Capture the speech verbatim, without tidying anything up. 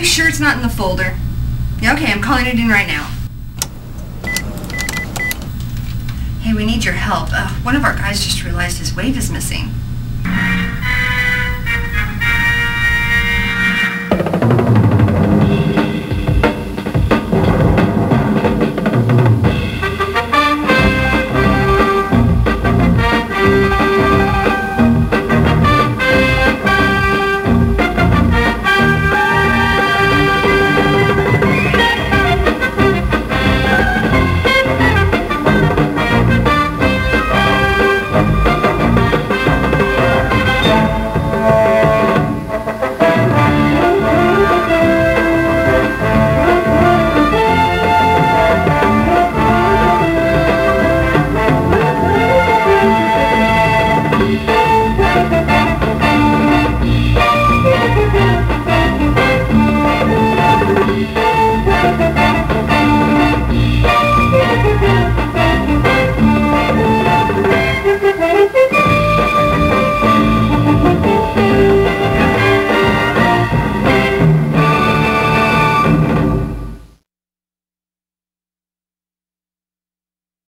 you sure it's not in the folder? Yeah, okay, I'm calling it in right now. Hey, we need your help. Uh, one of our guys just realized his wave is missing.